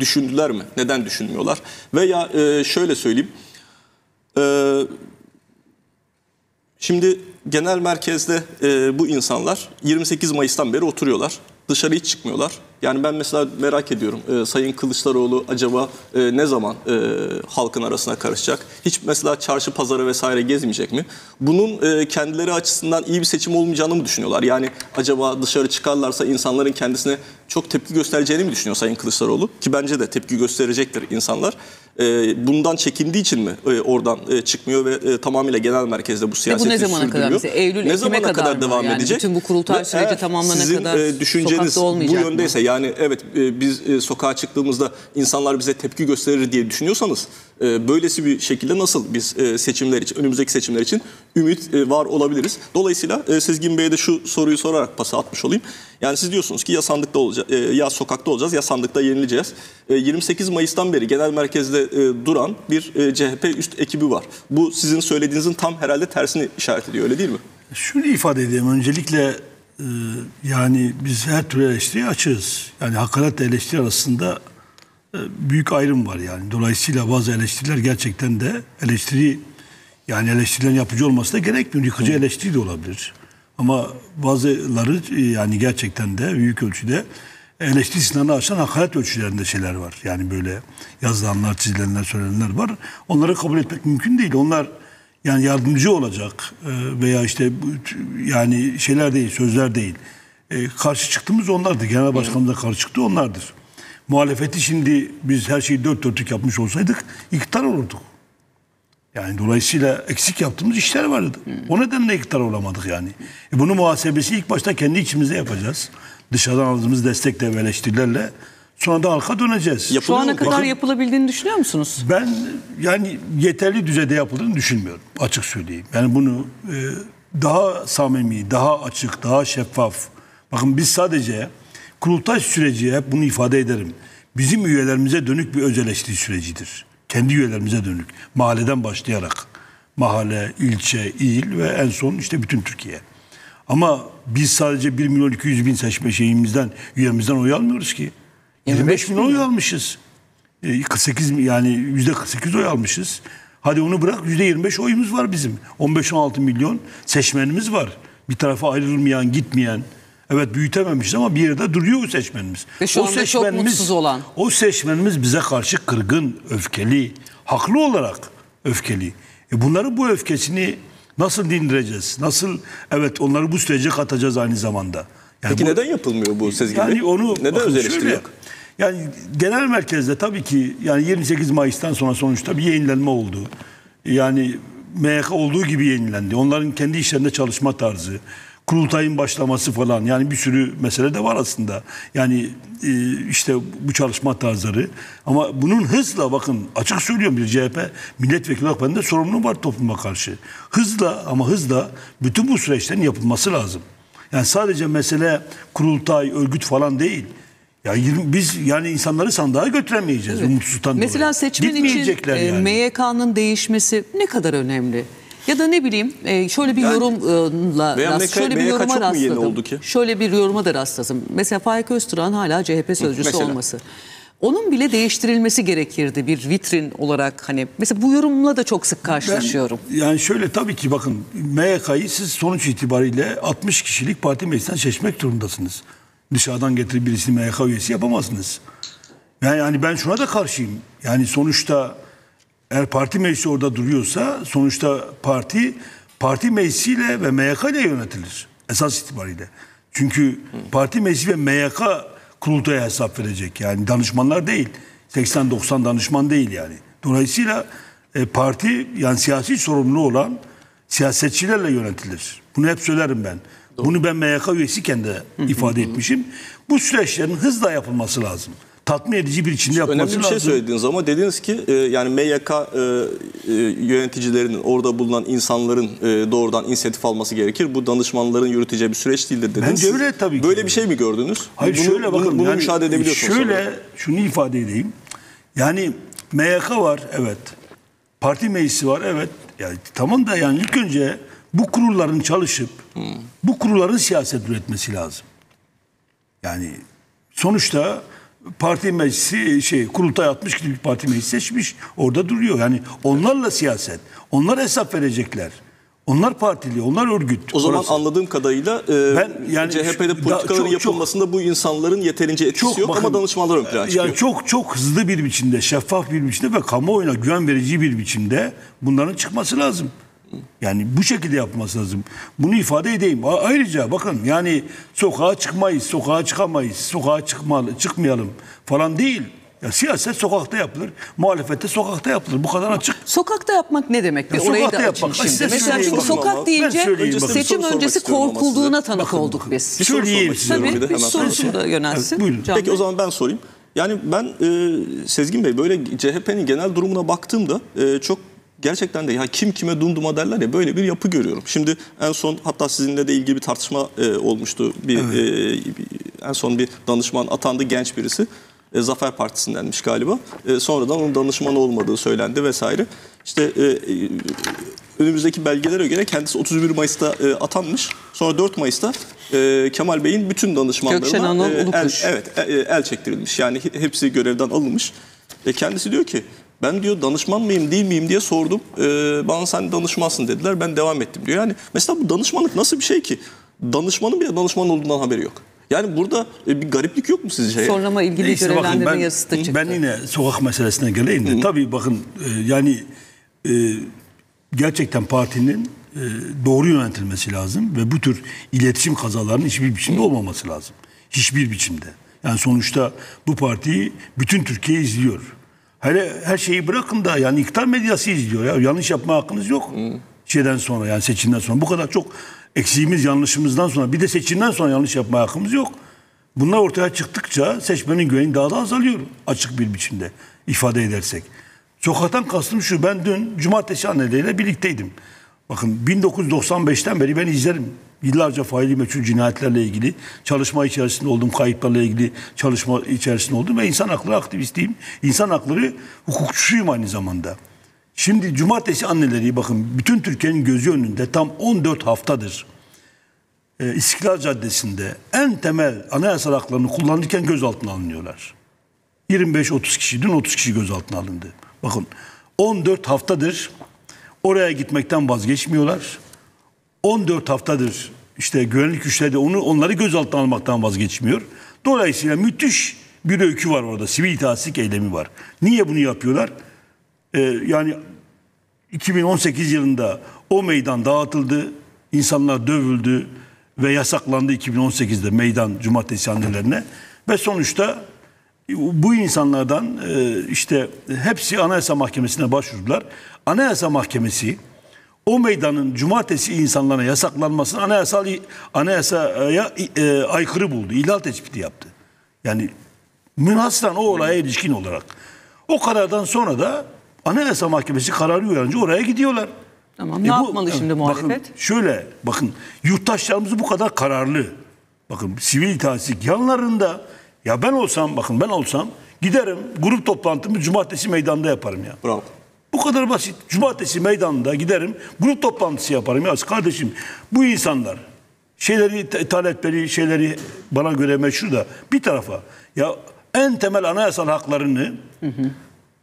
Düşündüler mi? Neden düşünmüyorlar? Veya şöyle söyleyeyim. Şimdi genel merkezde bu insanlar 28 Mayıs'tan beri oturuyorlar. Dışarı hiç çıkmıyorlar. Yani ben mesela merak ediyorum. Sayın Kılıçdaroğlu acaba ne zaman halkın arasına karışacak? Hiç mesela çarşı pazara vesaire gezmeyecek mi? Bunun kendileri açısından iyi bir seçim olmayacağını mı düşünüyorlar? Yani acaba dışarı çıkarlarsa insanların kendisine çok tepki göstereceğini mi düşünüyor Sayın Kılıçdaroğlu? Ki bence de tepki gösterecektir insanlar. Bundan çekindiği için mi oradan çıkmıyor ve tamamıyla genel merkezde bu siyaseti sürdürüyor? Bu ne zamana kadar? Eylül, ne zamana kadar devam edecek? Bütün bu kurultay süreci tamamlanana kadar sokakta olmayacak mı? Bu yöndeyse yani evet biz sokağa çıktığımızda insanlar bize tepki gösterir diye düşünüyorsanız böylesi bir şekilde nasıl biz seçimler için, önümüzdeki seçimler için ümit var olabiliriz? Dolayısıyla Sezgin Bey'e de şu soruyu sorarak pası atmış olayım. Yani siz diyorsunuz ki ya sandıkta olacağız, ya sokakta olacağız, ya sandıkta yenileceğiz. 28 Mayıs'tan beri genel merkezde duran bir CHP üst ekibi var. Bu sizin söylediğinizin tam herhalde tersini işaret ediyor, öyle değil mi? Şunu ifade edeyim. Öncelikle yani biz her türlü eleştiriye açığız. Yani hakaretle eleştiri arasında büyük ayrım var yani. Dolayısıyla bazı eleştiriler gerçekten de eleştirilerin yapıcı olması da gerekmiyor. Yıkıcı eleştiri de olabilir. Ama bazıları yani gerçekten de büyük ölçüde eleştiri sınırını aşan hakaret ölçülerinde şeyler var. Yani böyle yazılanlar, çizilenler, söylenenler var. Onları kabul etmek mümkün değil. Onlar yani yardımcı olacak veya işte yani şeyler değil, sözler değil. Karşı çıktığımız onlardır. Genel başkanımıza karşı çıktı onlardır. Muhalefeti şimdi biz her şeyi dört dörtlük yapmış olsaydık iktidar olurduk. Yani dolayısıyla eksik yaptığımız işler vardı. O nedenle iktidar olamadık yani. Bunu muhasebesi ilk başta kendi içimizde yapacağız. Dışarıdan aldığımız destekle ve eleştirilerle. Sonra da halka döneceğiz. Şu ana kadar yapılabildiğini düşünüyor musunuz? Ben yani yeterli düzeyde yapıldığını düşünmüyorum. Açık söyleyeyim. Yani bunu daha samimi, daha açık, daha şeffaf. Bakın biz sadece kurultaş süreci, hep bunu ifade ederim. Bizim üyelerimize dönük bir öz eleştiri sürecidir. Kendi üyelerimize dönük. Mahalleden başlayarak. Mahalle, ilçe, il ve en son işte bütün Türkiye. Ama biz sadece 1.200.000 seçme üyemizden oy almıyoruz ki. 25 bin oy almışız. 48 yani %48 oy almışız. Hadi onu bırak %25 oyumuz var bizim. 15-16 milyon seçmenimiz var. Bir tarafa ayrılmayan, gitmeyen. Evet büyütememişiz ama bir yerde duruyor o seçmenimiz. Ve şu anda çok mutsuz olan. O seçmenimiz bize karşı kırgın, öfkeli. Haklı olarak öfkeli. Bunları bu öfkesini nasıl dindireceğiz? Nasıl evet onları bu sürece katacağız aynı zamanda. Yani peki neden yapılmıyor bu Sezgin Bey? Yani onu neden öz eleştiri yok? Yani genel merkezde tabii ki yani 28 Mayıs'tan sonra sonuçta bir yenilenme oldu. Yani MYK olduğu gibi yenilendi. Onların kendi işlerinde çalışma tarzı, kurultayın başlaması falan yani bir sürü mesele de var aslında. Yani işte bu çalışma tarzları ama bunun hızla bakın açık söylüyorum bir CHP milletvekili olarak bende sorumluluğum var topluma karşı. Hızla bütün bu süreçlerin yapılması lazım. Yani sadece mesele kurultay, örgüt falan değil. Yani biz yani insanları sandığa götüremeyeceğiz. Evet. Umutsuzluktan dolayı. Mesela seçmen için yani. MYK'nın değişmesi ne kadar önemli? Ya da ne bileyim şöyle bir yani, yoruma rastladım. Şöyle bir yoruma da rastladım. Mesela Faik Öztürk'ün hala CHP sözcüsü olması. Onun bile değiştirilmesi gerekirdi bir vitrin olarak hani. Mesela bu yorumla da çok sık karşılaşıyorum. Yani şöyle tabii ki bakın MYK'yı siz sonuç itibariyle 60 kişilik parti meclisinden seçmek durumundasınız. Dışarıdan getirip birisini MYK üyesi yapamazsınız. Yani ben şuna da karşıyım. Yani sonuçta eğer parti meclisi orada duruyorsa sonuçta parti meclisiyle ve MYK ile yönetilir. Esas itibariyle. Çünkü parti meclisi ve MYK kurultaya hesap verecek yani danışmanlar değil. 80-90 danışman değil yani. Dolayısıyla parti yani siyasi sorumlu olan siyasetçilerle yönetilir. Bunu hep söylerim ben. Doğru. Bunu ben MYK üyesiyken de ifade etmişim. Bu süreçlerin hızla yapılması lazım. Tatmin edici bir içinde yapması lazım. Önemli bir şey söylediniz ama dediniz ki yani MYK yöneticilerinin orada bulunan insanların doğrudan inisiyatif alması gerekir. Bu danışmanların yürüteceği bir süreç değildir dediniz. Bence öyle tabii ki. Böyle bir şey mi gördünüz? Hayır bunu, şöyle bakın. Bunu yani, müşahede edebiliyorsunuz. Şöyle sonra. Şunu ifade edeyim. Yani MYK var evet. Parti meclisi var evet. Yani, tamam da yani ilk önce bu kurulların çalışıp bu kurulların siyaset üretmesi lazım. Yani sonuçta parti meclisi kurultay atmış, gidip bir parti meclisi seçmiş. Orada duruyor. Yani onlarla siyaset. Onlar hesap verecekler. Onlar partili, onlar örgüt. O zaman orası. Anladığım kadarıyla yani CHP'de politikaların yapılmasında bu insanların yeterince etkisi yok, bakın, ama danışmalar ön plana çıkıyor. Yani çok hızlı bir biçimde, şeffaf bir biçimde ve kamuoyuna güven verici bir biçimde bunların çıkması lazım. Yani bu şekilde yapması lazım. Bunu ifade edeyim. Ayrıca bakın, yani sokağa çıkmayız, sokağa çıkamayız, sokağa çıkmayalım falan değil. Ya siyaset sokakta yapılır, muhalefette sokakta yapılır. Bu kadar açık. Sokakta yapmak ne demek? Ya orayı da açın şimdi. Mesela çünkü sokak deyince seçim öncesi korkulduğuna tanık olduk biz. Bir soru sormak istiyorum. Tabii, bir sorusunu da yönelsin. Evet, peki o zaman ben sorayım. Yani ben Sezgin Bey, böyle CHP'nin genel durumuna baktığımda çok gerçekten de ya kim kime dumduma derler ya, böyle bir yapı görüyorum. Şimdi en son hatta sizinle de ilgili bir tartışma olmuştu. En son bir danışman atandı, genç birisi. Zafer Partisi'ndenmiş galiba. Sonradan onun danışmanı olmadığı söylendi vesaire. İşte önümüzdeki belgelere göre kendisi 31 Mayıs'ta atanmış. Sonra 4 Mayıs'ta Kemal Bey'in bütün danışmanlarına el çektirilmiş. Yani hepsi görevden alınmış. Kendisi diyor ki, ben diyor danışman mıyım değil miyim diye sordum. Bana sen danışmansın dediler. Ben devam ettim diyor. Yani mesela bu danışmanlık nasıl bir şey ki? Danışmanın bile danışman olduğundan haberi yok. Yani burada bir görevlilik yok mu sizce? Sonrama ilgili görevlendirme yazısı da çıktı. Ben yine sokak meselesine geleyim de. Tabii bakın, yani gerçekten partinin doğru yönetilmesi lazım ve bu tür iletişim kazalarının hiçbir biçimde olmaması lazım. Hiçbir biçimde. Yani sonuçta bu partiyi bütün Türkiye izliyor. Hele her şeyi bırakın da yani iktidar medyası izliyor. Ya. Yanlış yapma hakkınız yok. Şeyden sonra, yani seçimden sonra bu kadar çok eksiğimiz, yanlışımızdan sonra, bir de seçimden sonra yanlış yapma hakkımız yok. Bunlar ortaya çıktıkça seçmenin güveni daha da azalıyor, açık bir biçimde ifade edersek. Sokaktan kastım şu, ben dün cumartesi anneleriyle birlikteydim. Bakın 1995'ten beri ben izlerim. Yıllarca faili meçhul cinayetlerle ilgili çalışma içerisinde oldum, kayıplarla ilgili çalışma içerisinde oldum ve insan hakları aktivistiyim. İnsan hakları hukukçusuyum aynı zamanda. Şimdi cumartesi anneleri, bakın, bütün Türkiye'nin gözü önünde tam 14 haftadır İstiklal Caddesi'nde en temel anayasal haklarını kullanırken gözaltına alınıyorlar. 25-30 kişi, dün 30 kişi gözaltına alındı. Bakın 14 haftadır oraya gitmekten vazgeçmiyorlar. 14 haftadır işte güvenlik güçleri de onları gözaltına almaktan vazgeçmiyor. Dolayısıyla müthiş bir öykü var orada, sivil itaatsizlik eylemi var. Niye bunu yapıyorlar? Yani 2018 yılında o meydan dağıtıldı, insanlar dövüldü ve yasaklandı 2018'de meydan cumartesi annelerine ve sonuçta bu insanlardan işte hepsi Anayasa Mahkemesi'ne başvurdular. Anayasa Mahkemesi o meydanın cumartesi insanlara yasaklanmasını anayasaya aykırı buldu, ihlal tespiti yaptı. Yani münhasıran o olaya ilişkin olarak. O karardan sonra da Anayasa Mahkemesi kararı uyarınca oraya gidiyorlar. Tamam, ne yapmalı şimdi muhalefet? Bakın, şöyle bakın, yurttaşlarımız bu kadar kararlı. Bakın sivil itaatsizlik yanlarında. Ya ben olsam, bakın ben olsam giderim grup toplantımı cumartesi meydanda yaparım ya. Bravo. Bu kadar basit. Cumartesi meydanda giderim grup toplantısı yaparım ya. Kardeşim bu insanlar talepleri şeyleri bana göre meşru da bir tarafa. Ya en temel anayasal haklarını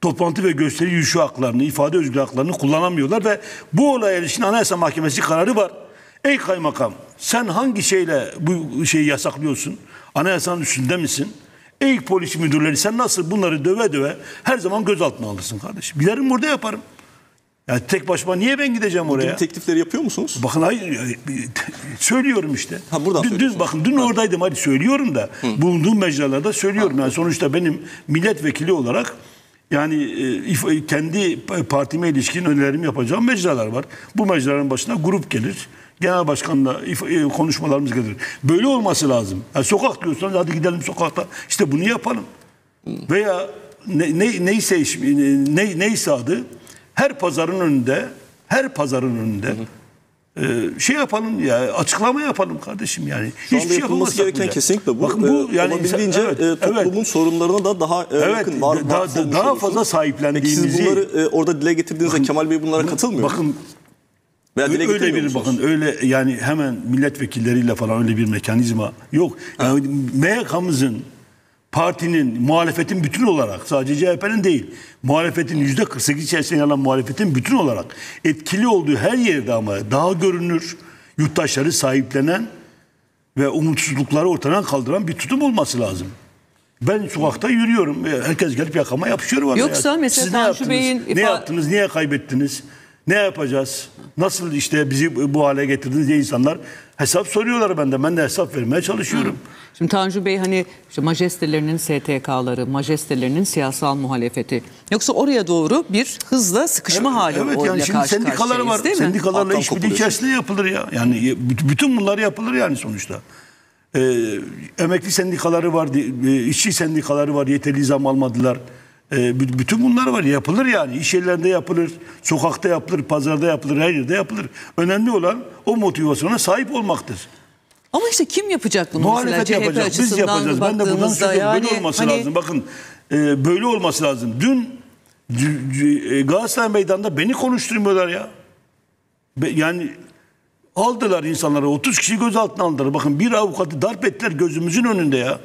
toplantı ve gösteri yürüyüşü haklarını, ifade özgür haklarını kullanamıyorlar ve bu olaya ilişkin Anayasa Mahkemesi kararı var. Ey kaymakam, sen hangi şeyle bu şeyi yasaklıyorsun? Anayasanın üstünde misin? Ey polis müdürleri, sen nasıl bunları döve döve her zaman gözaltına alırsın kardeşim? Giderim burada yaparım. Yani tek başıma niye ben gideceğim oraya? Bugün teklifleri yapıyor musunuz? Bakın hayır, söylüyorum işte. Ha, buradan dün bakın dün oradaydım, hadi söylüyorum da bulunduğum mecralarda söylüyorum. Yani sonuçta benim milletvekili olarak yani kendi partime ilişkin önerilerimi yapacağım mecralar var. Bu mecraların başına grup gelir. Genel başkanla konuşmalarımız gelir. Böyle olması lazım. Yani sokak diyorsanız hadi gidelim sokakta. İşte bunu yapalım. Veya neyse adı, her pazarın önünde şey yapalım ya, açıklama yapalım kardeşim yani. Şu hiçbir şey yapılması gereken kesinlikle bu. Bakın bu yani olabildiğince toplumun sorunlarına da daha yakın daha fazla sahiplendiğinizi. Siz bunları orada dile getirdiğinizde bakın, Kemal Bey bunlara katılmıyor. Bakın öyle bir bakın öyle yani hemen milletvekilleriyle falan öyle bir mekanizma yok. Yani MYK'mızın partinin, muhalefetin bütün olarak, sadece CHP'nin değil, muhalefetin %48 içerisinde alan muhalefetin bütün olarak etkili olduğu her yerde ama daha görünür, yurttaşları sahiplenen ve umutsuzlukları ortadan kaldıran bir tutum olması lazım. Ben sokakta yürüyorum. Herkes gelip yakama yapışıyor bana. Yoksa ya. Mesela siz ne yaptınız? Ne yaptınız? Niye kaybettiniz? Ne yapacağız? Nasıl işte bizi bu hale getirdiniz diye insanlar hesap soruyorlar benden. Ben de hesap vermeye çalışıyorum. Şimdi Tanju Bey hani işte majestelerinin STK'ları, majestelerinin siyasal muhalefeti. Yoksa oraya doğru bir hızla sıkışma hali var. Evet yani şimdi sendikalar var. Sendikalarla işbirliği içerisinde yapılır ya. Yani bütün bunlar yapılır yani sonuçta. Emekli sendikaları var, işçi sendikaları var, yeterli zam almadılar. Bütün bunlar var, yapılır yani. İş yerlerinde yapılır, sokakta yapılır, pazarda yapılır, her yerde yapılır. Önemli olan o motivasyona sahip olmaktır. Ama işte kim yapacak bunu? Muhalefet yapacak, biz yapacağız. Ben de bundan söylüyorum. Yani, böyle olması lazım. Bakın, böyle olması lazım. Dün Galatasaray Meydanı'nda beni konuşturmuyorlar ya. Yani... Aldılar insanları, 30 kişi gözaltına aldılar. Bakın bir avukatı darp ettiler gözümüzün önünde ya.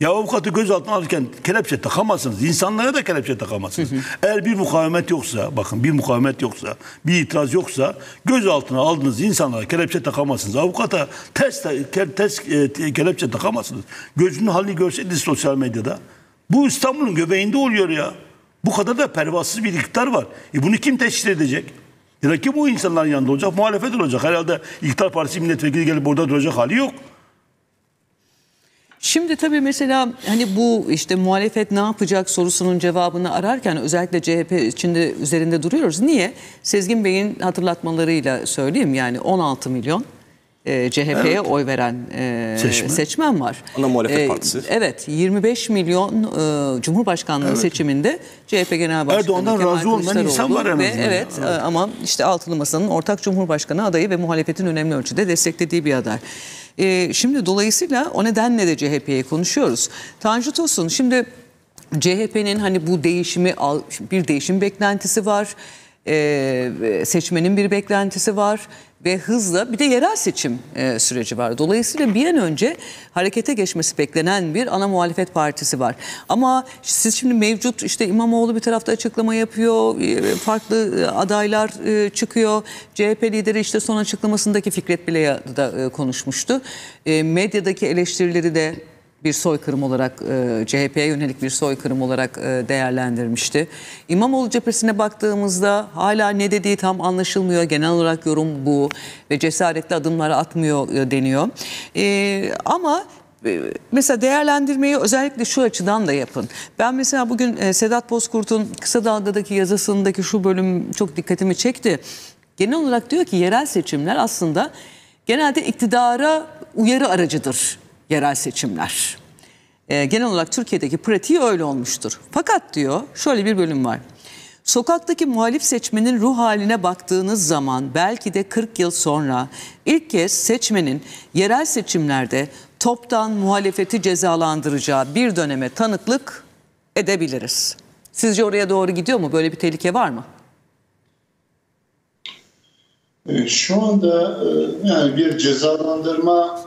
Ya avukatı gözaltına alırken kelepçe takamazsınız. İnsanlara da kelepçe takamazsınız. Eğer bir mukavemet yoksa, bakın bir mukavemet yoksa, bir itiraz yoksa gözaltına aldığınız insanlara kelepçe takamazsınız. Avukata ters kelepçe takamazsınız. Gözünün halini görseydiniz sosyal medyada. Bu İstanbul'un göbeğinde oluyor ya. Bu kadar da pervasız bir iktidar var. Bunu kim teşhis edecek? Ya ki bu insanların yanında olacak, muhalefet olacak. Herhalde İktidar Partisi milletvekili gelip orada duracak hali yok. Şimdi tabii mesela hani bu işte muhalefet ne yapacak sorusunun cevabını ararken özellikle CHP içinde üzerinde duruyoruz. Niye? Sezgin Bey'in hatırlatmalarıyla söyleyeyim yani 16 milyon CHP'ye oy veren seçmen var. Ana muhalefet partisi. Evet, 25 milyon Cumhurbaşkanlığı seçiminde CHP Genel Başkanı Erdoğan'dan Kemal razı olmayan insan var en azından. Evet, evet ama işte Altılı Masa'nın ortak Cumhurbaşkanı adayı ve muhalefetin önemli ölçüde desteklediği bir aday. Şimdi dolayısıyla o nedenle de CHP'ye konuşuyoruz. Tanju Tosun, şimdi CHP'nin hani bu değişimi, bir değişim beklentisi var. Seçmenin bir beklentisi var ve hızla bir de yerel seçim süreci var. Dolayısıyla bir an önce harekete geçmesi beklenen bir ana muhalefet partisi var. Ama siz şimdi mevcut işte İmamoğlu bir tarafta açıklama yapıyor, farklı adaylar çıkıyor. CHP lideri işte son açıklamasındaki Fikret Bila'ya da konuşmuştu. Medyadaki eleştirileri de bir soykırım olarak, CHP'ye yönelik bir soykırım olarak değerlendirmişti. İmamoğlu cephesine baktığımızda hala ne dediği tam anlaşılmıyor. Genel olarak yorum bu ve cesaretli adımlar atmıyor deniyor. Ama mesela değerlendirmeyi özellikle şu açıdan da yapın. Ben mesela bugün Sedat Bozkurt'un Kısa Dalga'daki yazısındaki şu bölüm çok dikkatimi çekti. Genel olarak diyor ki yerel seçimler aslında genelde iktidara uyarı aracıdır. Yerel seçimler. Genel olarak Türkiye'deki pratiği öyle olmuştur. Fakat diyor şöyle bir bölüm var. Sokaktaki muhalif seçmenin ruh haline baktığınız zaman belki de 40 yıl sonra ilk kez seçmenin yerel seçimlerde toptan muhalefeti cezalandıracağı bir döneme tanıklık edebiliriz. Sizce oraya doğru gidiyor mu? Böyle bir tehlike var mı? Şu anda yani bir cezalandırma